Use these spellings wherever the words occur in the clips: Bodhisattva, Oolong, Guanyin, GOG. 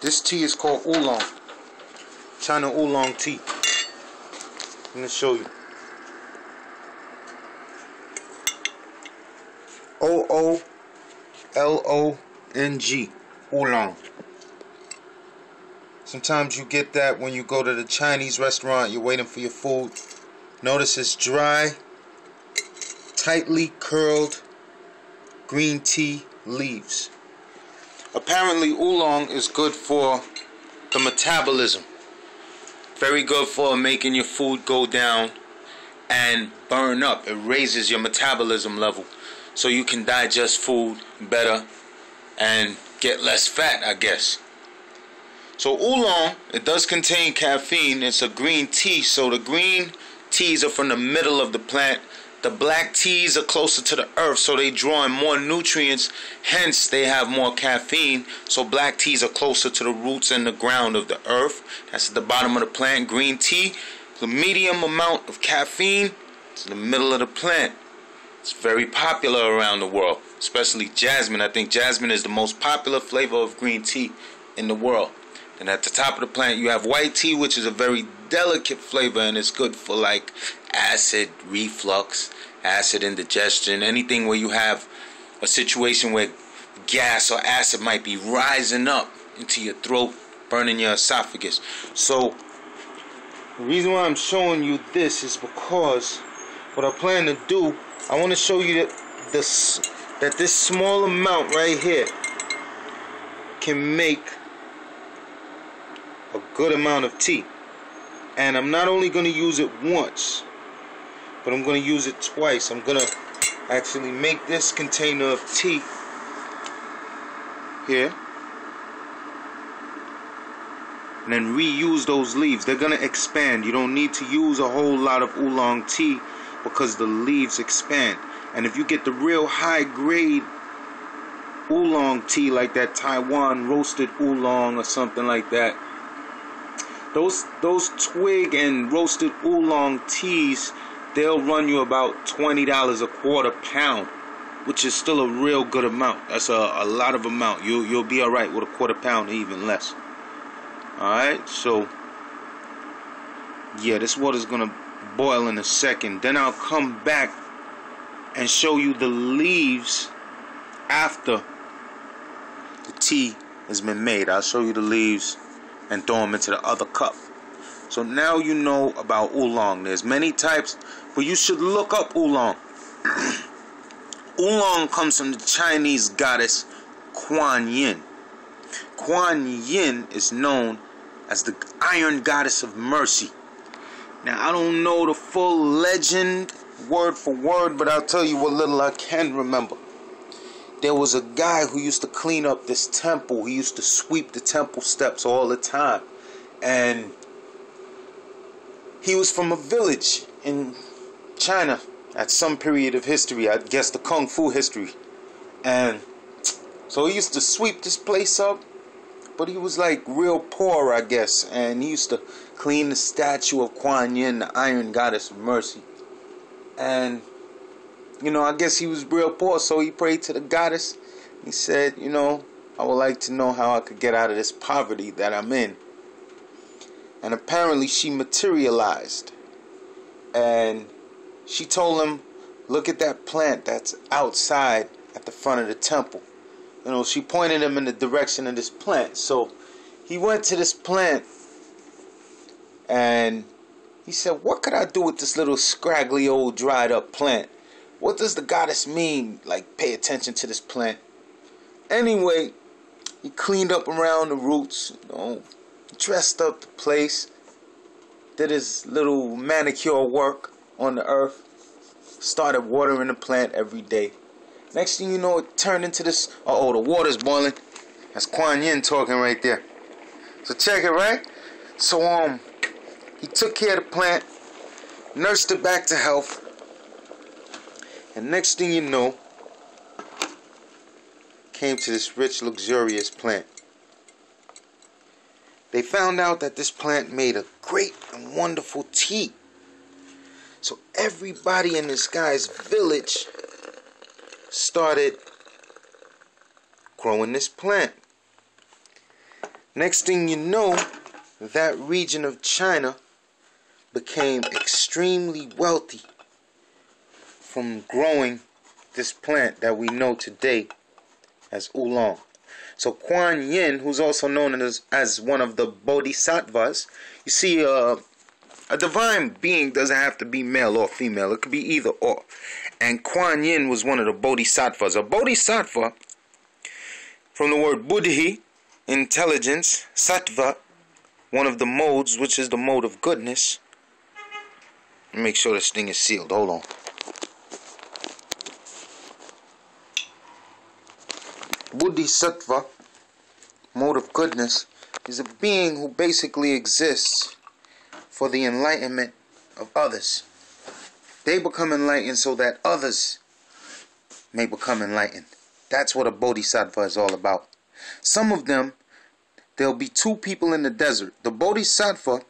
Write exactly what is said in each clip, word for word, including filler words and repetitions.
This tea is called Oolong, China Oolong tea. I'm going to show you. O O L O N G, Oolong. Sometimes you get that when you go to the Chinese restaurant, you're waiting for your food. Notice it's dry, tightly curled green tea leaves. Apparently oolong is good for the metabolism. Very good for making your food go down and burn up. It raises your metabolism level so you can digest food better and get less fat, I guess. So oolong, it does contain caffeine. It's a green tea. So the green teas are from the middle of the plant. The black teas are closer to the earth, so they draw in more nutrients. Hence, they have more caffeine. So black teas are closer to the roots and the ground of the earth. That's at the bottom of the plant. Green tea, the medium amount of caffeine, it's in the middle of the plant. It's very popular around the world, especially jasmine. I think jasmine is the most popular flavor of green tea in the world. And at the top of the plant, you have white tea, which is a very delicate flavor, and it's good for like acid reflux, acid indigestion, anything where you have a situation where gas or acid might be rising up into your throat, burning your esophagus. So the reason why I'm showing you this is because what I plan to do, I want to show you that this, that this small amount right here can make a good amount of tea. And I'm not only going to use it once, but I'm going to use it twice. I'm going to actually make this container of tea here and then reuse those leaves. They're going to expand. You don't need to use a whole lot of oolong tea because the leaves expand. And if you get the real high grade oolong tea, like that Taiwan roasted oolong or something like that, Those, those twig and roasted oolong teas, they'll run you about twenty dollars a quarter pound, which is still a real good amount. That's a, a lot of amount. You, you'll be all right with a quarter pound or even less. All right, so, yeah, this water's going to boil in a second. Then I'll come back and show you the leaves after the tea has been made. I'll show you the leaves and throw them into the other cup. So now you know about oolong. There's many types, but you should look up oolong. Oolong comes from the Chinese goddess Guanyin. Guanyin is known as the Iron Goddess of Mercy. Now I don't know the full legend word for word, but I'll tell you what little I can remember. There was a guy who used to clean up this temple. He used to sweep the temple steps all the time. And he was from a village in China at some period of history. I guess the Kung Fu history. And so he used to sweep this place up. But he was like real poor, I guess. And he used to clean the statue of Guanyin, the Iron Goddess of Mercy. And you know, I guess he was real poor, so he prayed to the goddess. He said, you know, I would like to know how I could get out of this poverty that I'm in. And apparently she materialized. And she told him, look at that plant that's outside at the front of the temple. You know, she pointed him in the direction of this plant. So he went to this plant and he said, what could I do with this little scraggly old dried up plant? What does the goddess mean? Like, pay attention to this plant. Anyway, he cleaned up around the roots, you know, dressed up the place, did his little manicure work on the earth, started watering the plant every day. Next thing you know, it turned into this. Uh oh, the water's boiling. That's Guanyin talking right there. So check it, right? So um, he took care of the plant, nursed it back to health. And next thing you know, came to this rich, luxurious plant. They found out that this plant made a great and wonderful tea. So everybody in this guy's village started growing this plant. Next thing you know, that region of China became extremely wealthy from growing this plant that we know today as oolong. So Guanyin, who's also known as, as one of the Bodhisattvas, you see, uh, a divine being doesn't have to be male or female. It could be either or. And Guanyin was one of the Bodhisattvas. A Bodhisattva, from the word buddhi, intelligence, sattva, one of the modes, which is the mode of goodness. Make sure this thing is sealed. Hold on. Bodhisattva, mode of goodness, is a being who basically exists for the enlightenment of others. They become enlightened so that others may become enlightened. That's what a bodhisattva is all about. Some of them, there'll be two people in the desert. The bodhisattva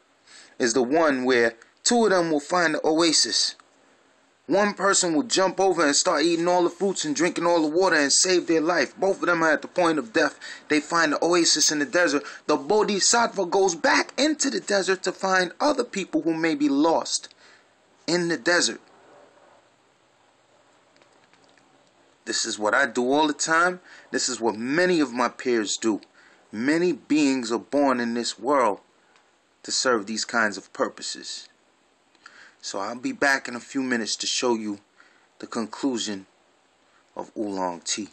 is the one where two of them will find the oasis. One person will jump over and start eating all the fruits and drinking all the water and save their life. Both of them are at the point of death. They find the oasis in the desert. The bodhisattva goes back into the desert to find other people who may be lost in the desert. This is what I do all the time. This is what many of my peers do. Many beings are born in this world to serve these kinds of purposes. So I'll be back in a few minutes to show you the conclusion of oolong tea.